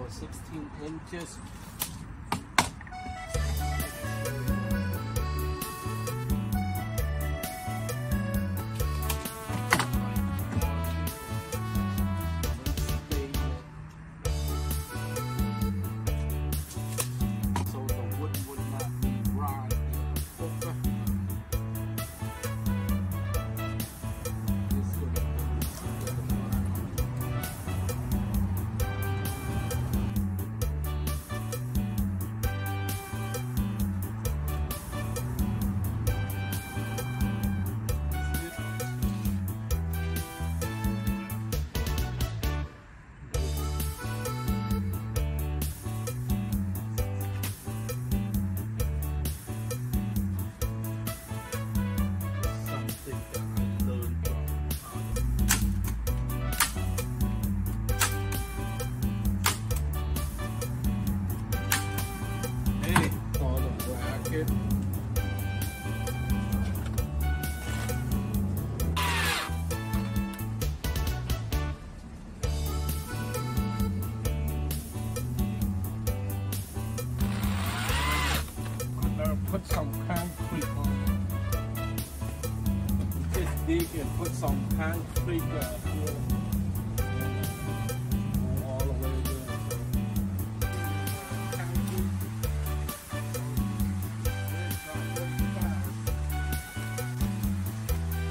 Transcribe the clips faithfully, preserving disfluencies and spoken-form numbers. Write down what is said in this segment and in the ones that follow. or sixteen inches. Put some concrete on it. Just dig and put some concrete uh, here. Go all the way there.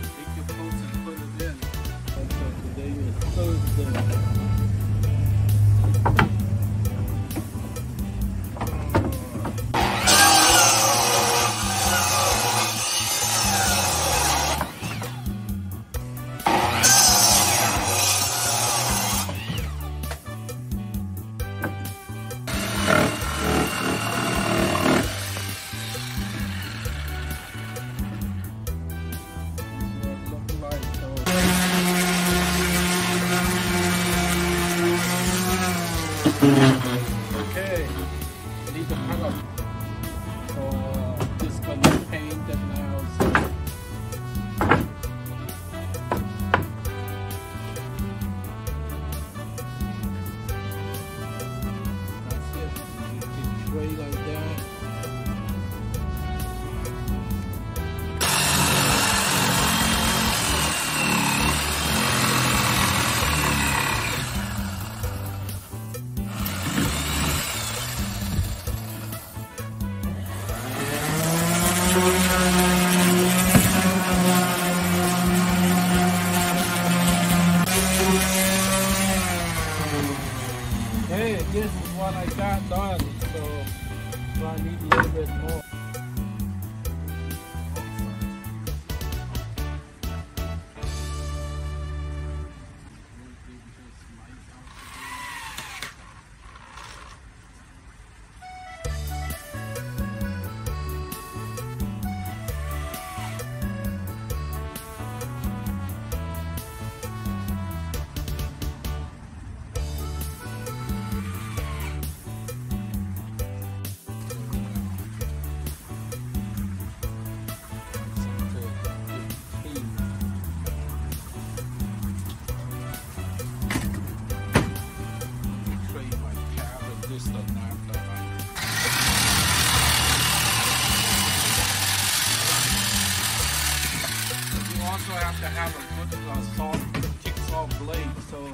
Take your post and put it in. Okay, today is Thursday. Okay, I need to hang up. So uh, just gonna paint that now. So. That's it. You can spray like that. This is what I got done, so, so I need a little bit more. You also have to have a good uh, saw, kicksaw blade, so...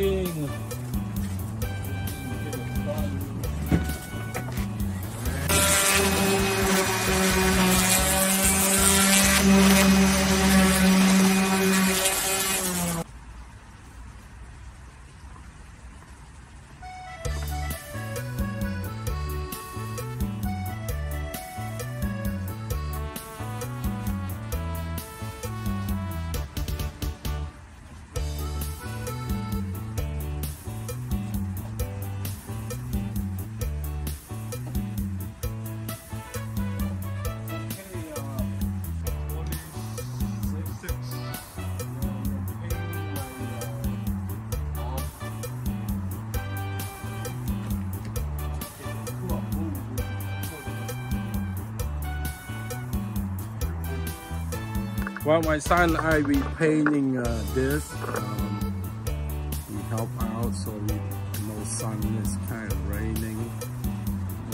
morning. Well, my son and I, we painting uh, this. Um, we help out, so we no sun. It's kind of raining.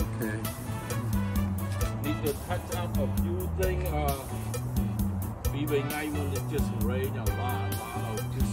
Okay. Need to touch up a few things. Uh, we were not even just rain a lot, a lot of just.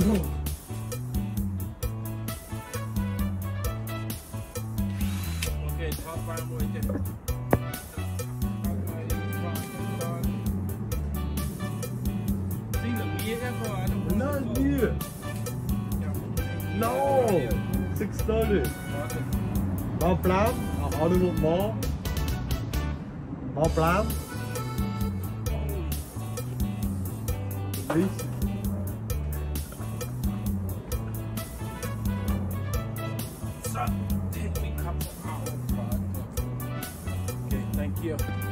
Oh. Okay, top five right there. See the weird effort. can't do it. No! six dollars. Mau plum? I'll order more. Mau plum? Please. Son, take me a couple hours. Okay, thank you.